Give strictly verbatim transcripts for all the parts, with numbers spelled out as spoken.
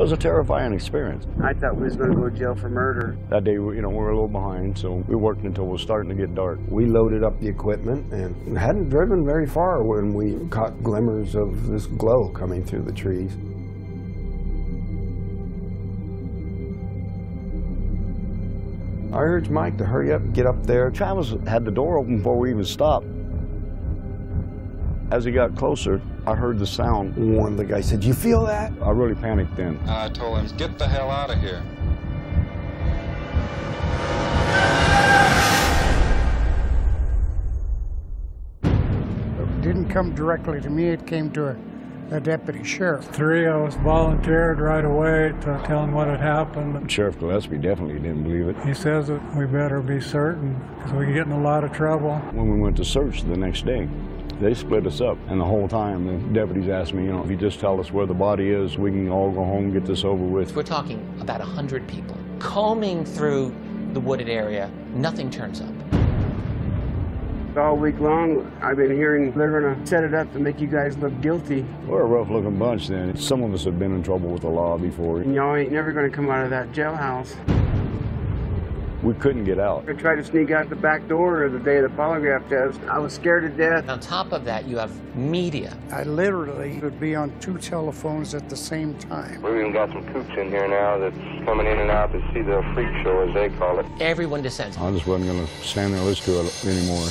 It was a terrifying experience. I thought we was going to go to jail for murder. That day, you know, we were a little behind, so we worked until it was starting to get dark. We loaded up the equipment and hadn't driven very far when we caught glimmers of this glow coming through the trees. I urged Mike to hurry up, get up there. Travis had the door open before we even stopped. As he got closer, I heard the sound. One of the guys said, "You feel that?" I really panicked then. I told him, "Get the hell out of here." It didn't come directly to me. It came to the deputy sheriff. Three of us volunteered right away to tell him what had happened. Sheriff Gillespie definitely didn't believe it. He says that we better be certain because we can get in a lot of trouble. When we went to search the next day, they split us up, and the whole time the deputies asked me, you know, if you just tell us where the body is, we can all go home and get this over with. We're talking about a hundred people combing through the wooded area. Nothing turns up. All week long, I've been hearing they're going to set it up to make you guys look guilty. We're a rough-looking bunch then. Some of us have been in trouble with the law before. And y'all ain't never going to come out of that jailhouse. We couldn't get out. I tried to sneak out the back door the day of the polygraph test. I was scared to death. On top of that, you have media. I literally would be on two telephones at the same time. We've even got some kooks in here now that's coming in and out to see the freak show, as they call it. Everyone dissents. I just wasn't going to stand there and listen to it anymore.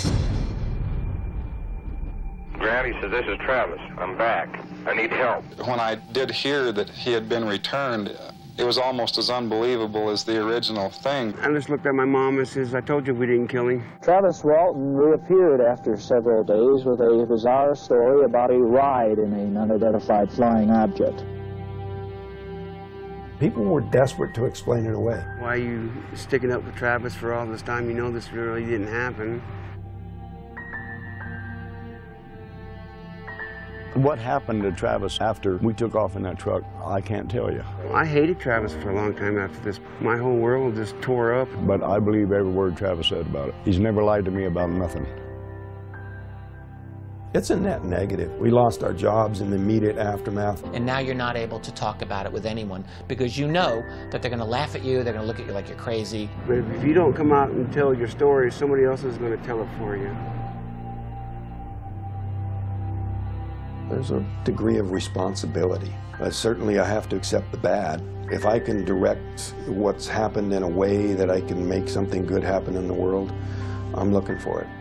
Granny says, "This is Travis. I'm back. I need help." When I did hear that he had been returned, it was almost as unbelievable as the original thing. I just looked at my mom and says, "I told you we didn't kill him." Travis Walton reappeared after several days with a bizarre story about a ride in an unidentified flying object. People were desperate to explain it away. Why are you sticking up for Travis for all this time? You know this really didn't happen. What happened to Travis after we took off in that truck, I can't tell you. I hated Travis for a long time after this. My whole world just tore up. But I believe every word Travis said about it. He's never lied to me about nothing. It's a net negative. We lost our jobs in the immediate aftermath. And now you're not able to talk about it with anyone because you know that they're going to laugh at you, they're going to look at you like you're crazy. But if you don't come out and tell your story, somebody else is going to tell it for you. There's a degree of responsibility. Uh, certainly I have to accept the bad. If I can direct what's happened in a way that I can make something good happen in the world, I'm looking for it.